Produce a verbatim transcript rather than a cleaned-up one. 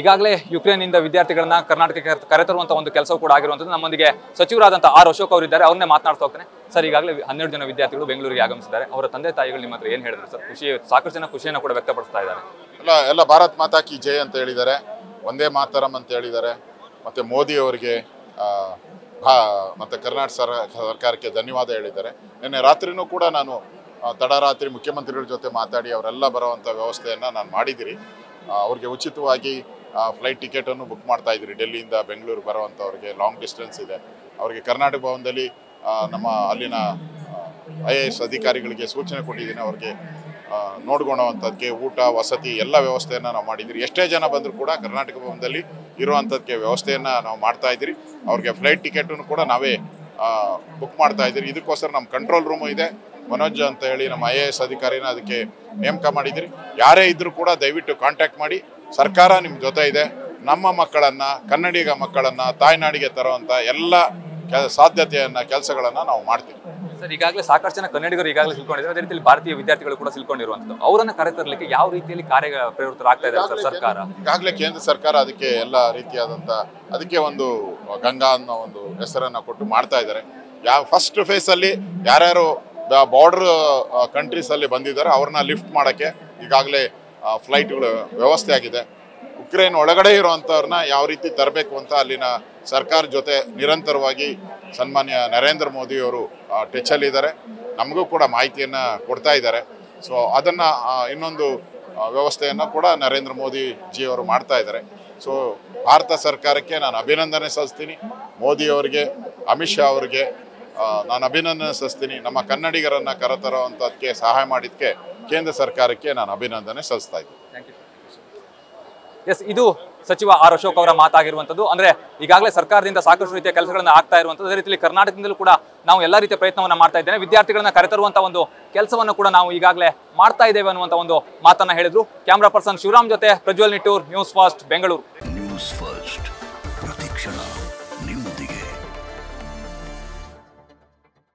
ಈಗಾಗಲೇ ಯುಕ್ರೇನ್ ಇಂದ ವಿದ್ಯಾರ್ಥಿಗಳನ್ನು ಕರ್ನಾಟಕಕ್ಕೆ ಕರೆತರುವಂತ ಒಂದು ಕೆಲಸವೂ ಕೂಡ ಆಗಿರುವಂತದ್ದು ನಮ್ಮೊಂದಿಗೆ ಸಚಿವರಾದಂತ ಆರ್ ಅಶೋಕ್ ಅವರು ಇದ್ದಾರೆ ಅವರನ್ನೇ ಮಾತನಾಡ್ತಾ ಹೋಗ್ತಾನೆ ಸರ್ ಈಗಾಗಲೇ ಹನ್ನೆರಡು ಜನ ವಿದ್ಯಾರ್ಥಿಗಳು ಬೆಂಗಳೂರಿಗೆ ಆಗಮಿಸಿದ್ದಾರೆ ಅವರ ತಂದೆ ತಾಯಿಗಳು ನಿಮ್ಮ ಹತ್ರ ಏನು ಹೇಳಿದ್ರು ಸರ್ ಖುಷಿ ಸಾಕಷ್ಟು ಜನ ಖುಷಿಯನ್ನು ಕೂಡ ವ್ಯಕ್ತಪಡಿಸ್ತಾ ಇದ್ದಾರೆ ಎಲ್ಲ ಎಲ್ಲ ಭಾರತ್ ಮಾತಾ ಕಿ ಜೈ ಅಂತ ಹೇಳಿದ್ದಾರೆ ಒಂದೇ ಮಾತರಂ ಅಂತ ಹೇಳಿದ್ದಾರೆ ಮತ್ತೆ ಮೋದಿ ಅವರಿಗೆ ಮತ್ತೆ ಕರ್ನಾಟಕ ಸರ್ಕಾರಕ್ಕೆ ಧನ್ಯವಾದ ಹೇಳಿದ್ದಾರೆ ನಿನ್ನೆ ರಾತ್ರಿನೂ ಕೂಡ ನಾನು ತಡರಾತ್ರಿ ಮುಖ್ಯಮಂತ್ರಿಗಳ ಜೊತೆ ಮಾತಾಡಿ ಅವರೆಲ್ಲ ಬರುವಂತ ವ್ಯವಸ್ಥೆಯನ್ನ ನಾನು ಮಾಡಿದಿರಿ ಅವರಿಗೆ ಉಚಿತವಾಗಿ ಫ್ಲೈಟ್ ಟಿಕೆಟ್ ಅನ್ನು ಬುಕ್ ಮಾಡ್ತಾ ಇದ್ರಿ ಡೆಲ್ಲಿಯಿಂದ ಬೆಂಗಳೂರು ಬರುವಂಥವ್ರಿಗೆ ಲಾಂಗ್ ಡಿಸ್ಟೆನ್ಸ್ ಇದೆ ಅವರಿಗೆ ಕರ್ನಾಟಕ ಭವನದಲ್ಲಿ ನಮ್ಮ ಅಲ್ಲಿನ ಐ ಎ ಎಸ್ ಅಧಿಕಾರಿಗಳಿಗೆ ಸೂಚನೆ ಕೊಟ್ಟಿದ್ದೀನಿ ಅವ್ರಿಗೆ ನೋಡ್ಕೊಳೋವಂಥದ್ದಕ್ಕೆ ಊಟ ವಸತಿ ಎಲ್ಲ ವ್ಯವಸ್ಥೆಯನ್ನು ನಾವು ಮಾಡಿದ್ದೀರಿ ಎಷ್ಟೇ ಜನ ಬಂದರೂ ಕೂಡ ಕರ್ನಾಟಕ ಭವನದಲ್ಲಿ ಇರುವಂಥದ್ದಕ್ಕೆ ವ್ಯವಸ್ಥೆಯನ್ನು ನಾವು ಮಾಡ್ತಾ ಇದ್ದೀರಿ ಅವ್ರಿಗೆ ಫ್ಲೈಟ್ ಟಿಕೆಟನ್ನು ಕೂಡ ನಾವೇ ಬುಕ್ ಮಾಡ್ತಾ ಇದ್ದೀರಿ ಇದಕ್ಕೋಸ್ಕರ ನಮ್ಮ ಕಂಟ್ರೋಲ್ ರೂಮು ಇದೆ ಮನೋಜ್ ಅಂತ ಹೇಳಿ ನಮ್ಮ ಐ ಎ ಎಸ್ ಅಧಿಕಾರಿನ ಅದಕ್ಕೆ ನೇಮಕ ಮಾಡಿದ್ದೀರಿ ಯಾರೇ ಇದ್ದರೂ ಕೂಡ ದಯವಿಟ್ಟು ಕಾಂಟ್ಯಾಕ್ಟ್ ಮಾಡಿ ಸರ್ಕಾರ ನಿಮ್ಮ ಜೊತೆ ಇದೆ ನಮ್ಮ ಮಕ್ಕಳನ್ನು ಕನ್ನಡಿಗ ಮಕ್ಕಳನ್ನು ತಾಯ್ನಾಡಿಗೆ ತರುವಂಥ ಎಲ್ಲ ಸಾಧ್ಯತೆಯನ್ನು ಕೆಲಸಗಳನ್ನು ನಾವು ಮಾಡ್ತೀವಿ ಸರ್ ಈಗಾಗಲೇ ಸಾಕಷ್ಟು ಜನ ಕನ್ನಡಿಗರು ಈಗಾಗಲೇ ಸಿಲ್ಕೊಂಡಿದ್ದಾರೆ ಅದೇ ರೀತಿಯಲ್ಲಿ ಭಾರತೀಯ ವಿದ್ಯಾರ್ಥಿಗಳು ಕೂಡ ಸಿಲ್ಕೊಂಡಿರುವಂಥದ್ದು ಅವರನ್ನು ಕರೆತರಲಿಕ್ಕೆ ಯಾವ ರೀತಿಯಲ್ಲಿ ಕಾರ್ಯ ಪ್ರವೃತ್ತರಾಗ್ತಾ ಇದೆ ಸರ್ ಸರ್ಕಾರ ಈಗಾಗಲೇ ಕೇಂದ್ರ ಸರ್ಕಾರ ಅದಕ್ಕೆ ಎಲ್ಲ ರೀತಿಯಾದಂಥ ಅದಕ್ಕೆ ಒಂದು ಗಂಗಾ ಅನ್ನೋ ಒಂದು ಹೆಸರನ್ನು ಕೊಟ್ಟು ಮಾಡ್ತಾ ಇದ್ದಾರೆ ಯಾವ ಫಸ್ಟ್ ಫೇಸಲ್ಲಿ ಯಾರ್ಯಾರು ಬಾರ್ಡರ್ ಕಂಟ್ರೀಸಲ್ಲಿ ಬಂದಿದ್ದಾರೆ ಅವ್ರನ್ನ ಲಿಫ್ಟ್ ಮಾಡೋಕ್ಕೆ ಈಗಾಗಲೇ ಫ್ಲೈಟ್ಗಳ ವ್ಯವಸ್ಥೆ ಆಗಿದೆ ಉಕ್ರೇನ್ ಒಳಗಡೆ ಇರುವಂಥವ್ರನ್ನ ಯಾವ ರೀತಿ ತರಬೇಕು ಅಂತ ಅಲ್ಲಿನ ಸರ್ಕಾರ ಜೊತೆ ನಿರಂತರವಾಗಿ ಸನ್ಮಾನ್ಯ ನರೇಂದ್ರ ಮೋದಿ ಅವರು ಟೆಚ್ಚಲ್ಲಿದ್ದಾರೆ ನಮಗೂ ಕೂಡ ಮಾಹಿತಿಯನ್ನು ಕೊಡ್ತಾ ಇದ್ದಾರೆ ಸೊ ಅದನ್ನು ಇನ್ನೊಂದು ವ್ಯವಸ್ಥೆಯನ್ನು ಕೂಡ ನರೇಂದ್ರ ಮೋದಿ ಜಿಯವರು ಮಾಡ್ತಾ ಇದ್ದಾರೆ ಸೊ ಭಾರತ ಸರ್ಕಾರಕ್ಕೆ ನಾನು ಅಭಿನಂದನೆ ಸಲ್ಲಿಸ್ತೀನಿ ಮೋದಿಯವರಿಗೆ ಅಮಿತ್ ಶಾ ಅವರಿಗೆ ನಾನು ಅಭಿನಂದನೆ ಸಲ್ಲಿಸ್ತೀನಿ ನಮ್ಮ ಕನ್ನಡಿಗರನ್ನು ಕರೆತರುವಂಥದ್ದಕ್ಕೆ ಸಹಾಯ ಮಾಡಿದ್ದಕ್ಕೆ ಕೇಂದ್ರ ಸರ್ಕಾರಕ್ಕೆ ನಾನು ಅಭಿನಂದನೆ ಸಲ್ಲಿಸ್ತಾ ಇದ್ದೀನಿ ಎಸ್ ಇದು ಸಚಿವ ಆರ್ ಅಶೋಕ್ ಅವರ ಮಾತಾಗಿರುವಂಥದ್ದು ಅಂದ್ರೆ ಈಗಾಗಲೇ ಸರ್ಕಾರದಿಂದ ಸಾಕಷ್ಟು ರೀತಿಯ ಕೆಲಸಗಳನ್ನು ಆಗ್ತಾ ಇರುವಂಥದ್ದು ಅದೇ ರೀತಿಯಲ್ಲಿ ಕರ್ನಾಟಕದಿಂದಲೂ ಕೂಡ ನಾವು ಎಲ್ಲ ರೀತಿಯ ಪ್ರಯತ್ನವನ್ನು ಮಾಡ್ತಾ ಇದ್ದೇವೆ ವಿದ್ಯಾರ್ಥಿಗಳನ್ನ ಕರೆತರುವಂತಹ ಒಂದು ಕೆಲಸವನ್ನು ಕೂಡ ನಾವು ಈಗಾಗಲೇ ಮಾಡ್ತಾ ಇದ್ದೇವೆ ಅನ್ನುವಂಥ ಒಂದು ಮಾತನ್ನ ಹೇಳಿದ್ರು ಕ್ಯಾಮರಾ ಪರ್ಸನ್ ಶಿವರಾಮ್ ಜೊತೆ Prajwal Nittur news first Bengaluru news first ಪ್ರತಿಕ್ಷಣ ನಿಮ್ಮೊಂದಿಗೆ.